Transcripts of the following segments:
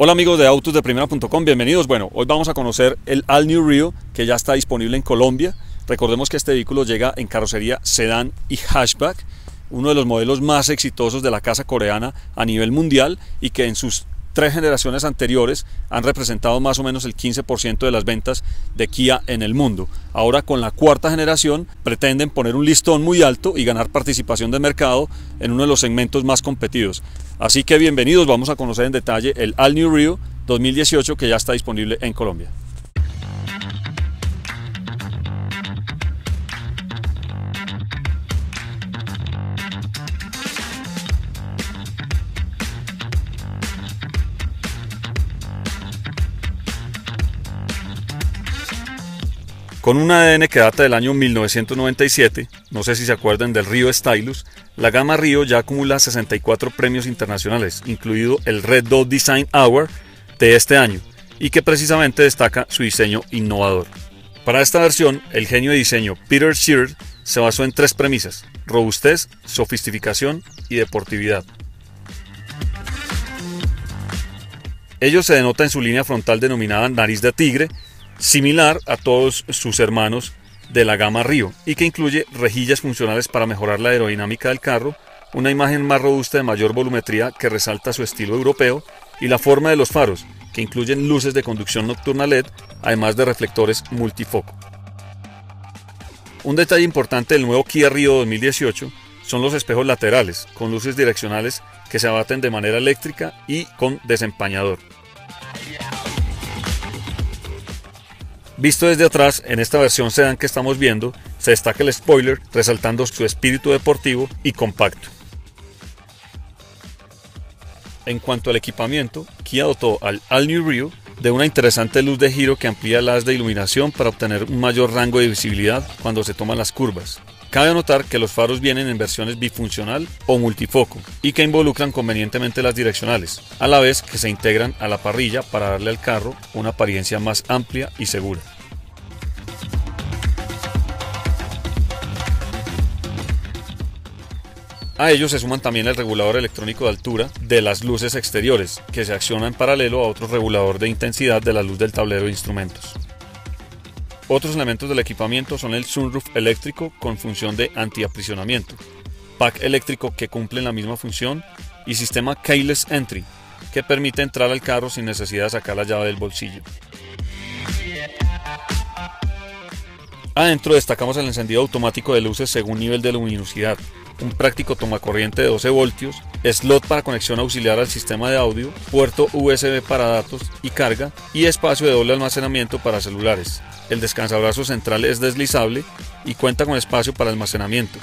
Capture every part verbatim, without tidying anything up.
Hola amigos de autos de primera punto com, bienvenidos. Bueno, hoy vamos a conocer el All New Rio, que ya está disponible en Colombia. Recordemos que este vehículo llega en carrocería sedán y hatchback, uno de los modelos más exitosos de la casa coreana a nivel mundial y que en sus tres generaciones anteriores han representado más o menos el quince por ciento de las ventas de Kia en el mundo. Ahora con la cuarta generación pretenden poner un listón muy alto y ganar participación de mercado en uno de los segmentos más competidos. Así que bienvenidos, vamos a conocer en detalle el All New Rio dos mil dieciocho que ya está disponible en Colombia. Con un A D N que data del año mil novecientos noventa y siete, no sé si se acuerdan del Rio Stylus, la gama Rio ya acumula sesenta y cuatro premios internacionales, incluido el Red Dot Design Award de este año, y que precisamente destaca su diseño innovador. Para esta versión, el genio de diseño Peter Sheard se basó en tres premisas: robustez, sofisticación y deportividad. Ello se denota en su línea frontal denominada nariz de tigre, similar a todos sus hermanos de la gama Rio, y que incluye rejillas funcionales para mejorar la aerodinámica del carro, una imagen más robusta de mayor volumetría que resalta su estilo europeo, y la forma de los faros, que incluyen luces de conducción nocturna L E D, además de reflectores multifoco. Un detalle importante del nuevo Kia Rio dos mil dieciocho son los espejos laterales, con luces direccionales que se abaten de manera eléctrica y con desempañador. Visto desde atrás, en esta versión sedán que estamos viendo, se destaca el spoiler, resaltando su espíritu deportivo y compacto. En cuanto al equipamiento, Kia dotó al All New Rio de una interesante luz de giro que amplía el haz de iluminación para obtener un mayor rango de visibilidad cuando se toman las curvas. Cabe anotar que los faros vienen en versiones bifuncional o multifoco y que involucran convenientemente las direccionales, a la vez que se integran a la parrilla para darle al carro una apariencia más amplia y segura. A ellos se suman también el regulador electrónico de altura de las luces exteriores, que se acciona en paralelo a otro regulador de intensidad de la luz del tablero de instrumentos. Otros elementos del equipamiento son el sunroof eléctrico con función de antiaprisionamiento, pack eléctrico que cumple la misma función y sistema keyless entry que permite entrar al carro sin necesidad de sacar la llave del bolsillo. Adentro destacamos el encendido automático de luces según nivel de luminosidad, un práctico tomacorriente de doce voltios, slot para conexión auxiliar al sistema de audio, puerto U S B para datos y carga y espacio de doble almacenamiento para celulares. El descansabrazo central es deslizable y cuenta con espacio para almacenamiento.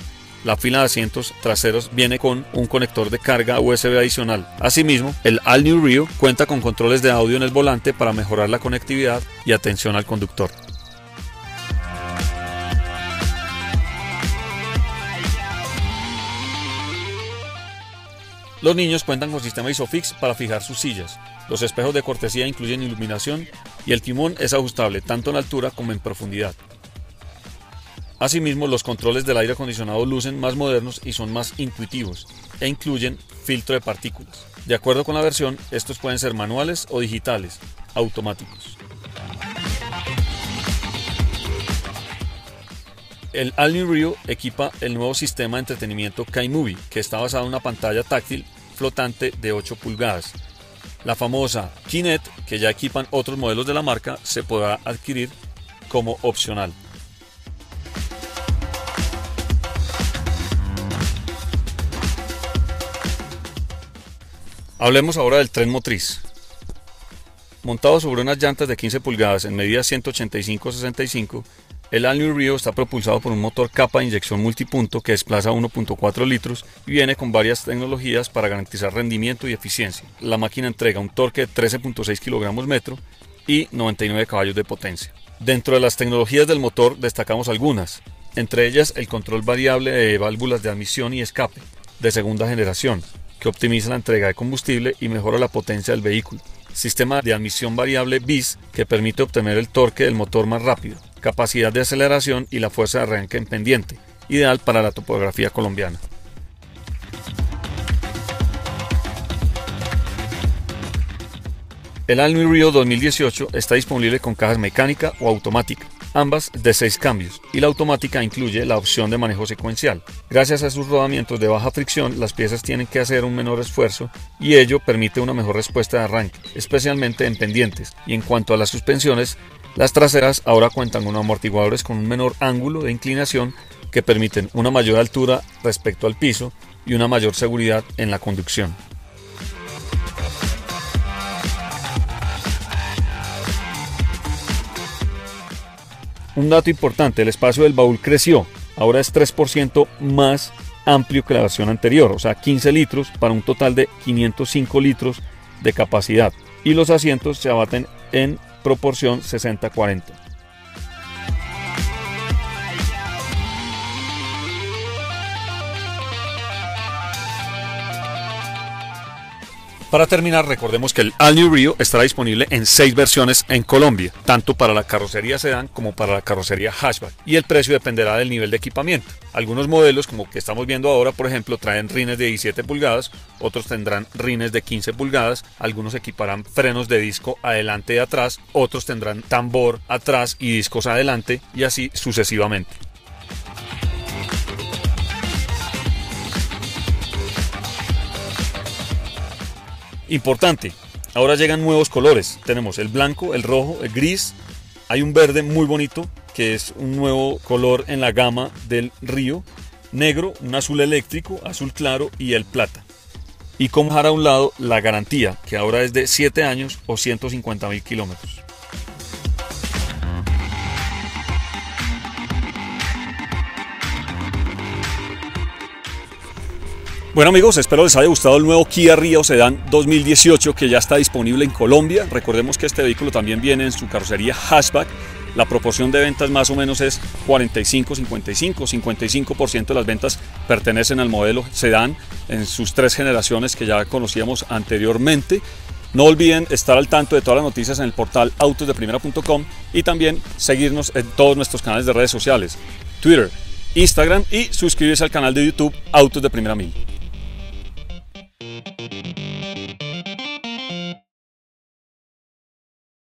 La fila de asientos traseros viene con un conector de carga U S B adicional. Asimismo, el All New Rio cuenta con controles de audio en el volante para mejorar la conectividad y atención al conductor. Los niños cuentan con sistema ISOFIX para fijar sus sillas. Los espejos de cortesía incluyen iluminación y el timón es ajustable tanto en altura como en profundidad. Asimismo, los controles del aire acondicionado lucen más modernos y son más intuitivos e incluyen filtro de partículas. De acuerdo con la versión, estos pueden ser manuales o digitales, automáticos. El All New Rio equipa el nuevo sistema de entretenimiento K-Movie, que está basado en una pantalla táctil flotante de ocho pulgadas. La famosa K-Net, que ya equipan otros modelos de la marca, se podrá adquirir como opcional. Hablemos ahora del tren motriz. Montado sobre unas llantas de quince pulgadas en medida ciento ochenta y cinco sesenta y cinco, el All New Rio está propulsado por un motor capa de inyección multipunto que desplaza uno punto cuatro litros y viene con varias tecnologías para garantizar rendimiento y eficiencia. La máquina entrega un torque de trece punto seis kilogramos metro y noventa y nueve caballos de potencia. Dentro de las tecnologías del motor destacamos algunas, entre ellas el control variable de válvulas de admisión y escape de segunda generación, que optimiza la entrega de combustible y mejora la potencia del vehículo. Sistema de admisión variable B I S que permite obtener el torque del motor más rápido, capacidad de aceleración y la fuerza de arranque en pendiente, ideal para la topografía colombiana. El All New Rio dos mil dieciocho está disponible con cajas mecánica o automática, ambas de seis cambios, y la automática incluye la opción de manejo secuencial. Gracias a sus rodamientos de baja fricción, las piezas tienen que hacer un menor esfuerzo y ello permite una mejor respuesta de arranque, especialmente en pendientes. Y en cuanto a las suspensiones, las traseras ahora cuentan con amortiguadores con un menor ángulo de inclinación que permiten una mayor altura respecto al piso y una mayor seguridad en la conducción. Un dato importante, el espacio del baúl creció, ahora es tres por ciento más amplio que la versión anterior, o sea quince litros para un total de quinientos cinco litros de capacidad, y los asientos se abaten en proporción sesenta cuarenta. Para terminar, recordemos que el All New Rio estará disponible en seis versiones en Colombia, tanto para la carrocería sedán como para la carrocería hatchback, y el precio dependerá del nivel de equipamiento. Algunos modelos, como que estamos viendo ahora, por ejemplo, traen rines de diecisiete pulgadas, otros tendrán rines de quince pulgadas, algunos equiparán frenos de disco adelante y atrás, otros tendrán tambor atrás y discos adelante, y así sucesivamente. Importante, ahora llegan nuevos colores, tenemos el blanco, el rojo, el gris, hay un verde muy bonito que es un nuevo color en la gama del Rio, negro, un azul eléctrico, azul claro y el plata. Y como dejar a un lado la garantía, que ahora es de siete años o ciento cincuenta mil kilómetros. Bueno amigos, espero les haya gustado el nuevo Kia Rio Sedan dos mil dieciocho que ya está disponible en Colombia. Recordemos que este vehículo también viene en su carrocería hatchback. La proporción de ventas más o menos es cuarenta y cinco cincuenta y cinco, cincuenta y cinco por ciento de las ventas pertenecen al modelo Sedan en sus tres generaciones que ya conocíamos anteriormente. No olviden estar al tanto de todas las noticias en el portal autos de primera punto com y también seguirnos en todos nuestros canales de redes sociales, Twitter, Instagram y suscribirse al canal de YouTube Autos de Primera mil. Thank you.